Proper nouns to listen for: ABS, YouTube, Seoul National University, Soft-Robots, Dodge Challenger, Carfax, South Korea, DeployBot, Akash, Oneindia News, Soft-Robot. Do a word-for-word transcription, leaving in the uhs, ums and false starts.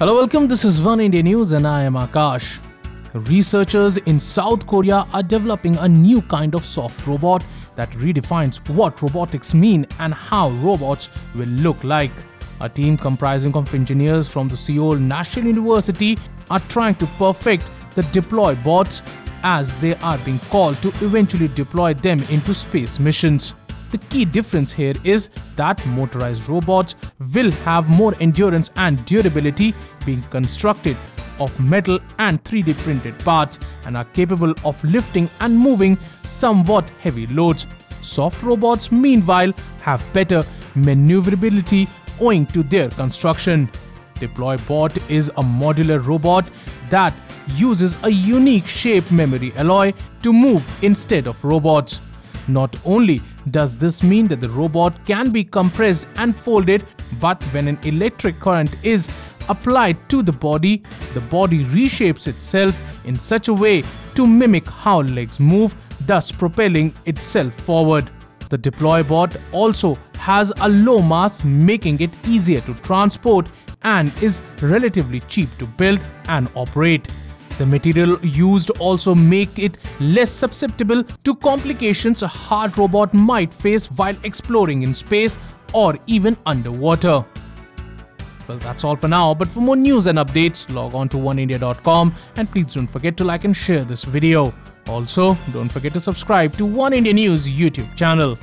Hello, welcome. This is Oneindia News and I am Akash. Researchers in South Korea are developing a new kind of soft robot that redefines what robotics mean and how robots will look like. A team comprising of engineers from the Seoul National University are trying to perfect the DeployBots, as they are being called, to eventually deploy them into space missions. The key difference here is that motorized robots will have more endurance and durability, being constructed of metal and three D printed parts, and are capable of lifting and moving somewhat heavy loads. Soft robots, meanwhile, have better maneuverability owing to their construction. DeployBot is a modular robot that uses a unique shape memory alloy to move instead of robots. Not only does this mean that the robot can be compressed and folded, but when an electric current is applied to the body, the body reshapes itself in such a way to mimic how legs move, thus propelling itself forward. The DeployBot also has a low mass, making it easier to transport and is relatively cheap to build and operate. The material used also make it less susceptible to complications a hard robot might face while exploring in space or even underwater. Well, that's all for now, but for more news and updates, log on to oneindia dot com and please don't forget to like and share this video. Also, don't forget to subscribe to Oneindia News YouTube channel.